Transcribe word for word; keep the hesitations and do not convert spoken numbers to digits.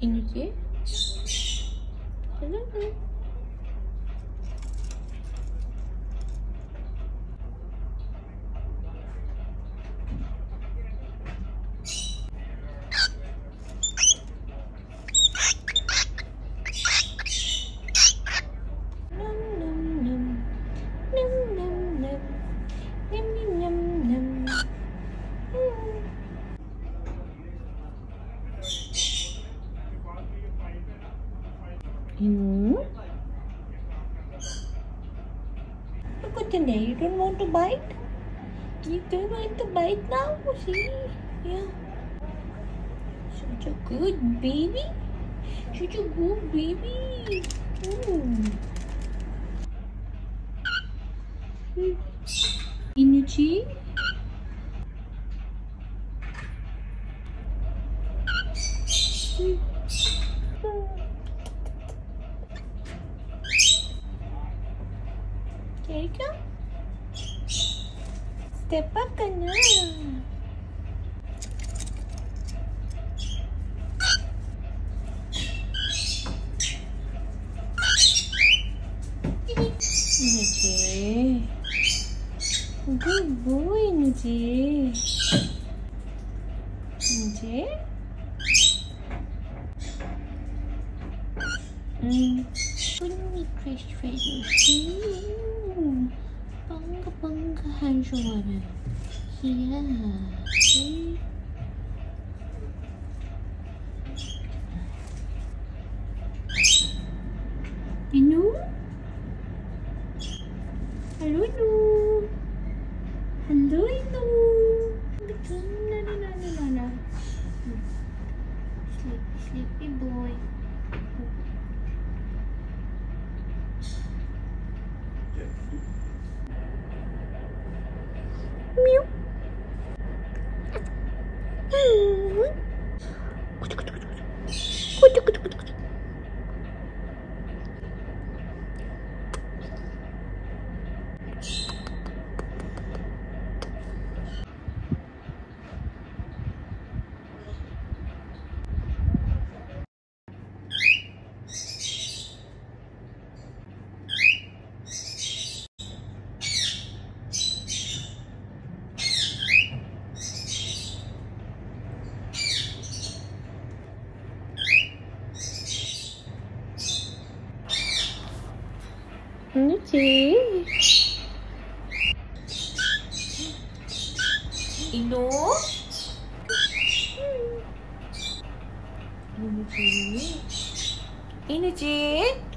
이누지? 짜잔. 이모? Look at the nail. You don't want to bite? You don't want to bite now? See? Yeah. Such a good baby. Such a good baby. Mm. Inuchi? Mm. There you go. Step up, Kana. Inuji. Good boy, Inuji. Inuji. Mm. Bunny fresh fresh. 한 조각을 이야 이누 할로 이누 할로 이누 나나나나나나 sleepy boy 이누지 이노 이누지 이누지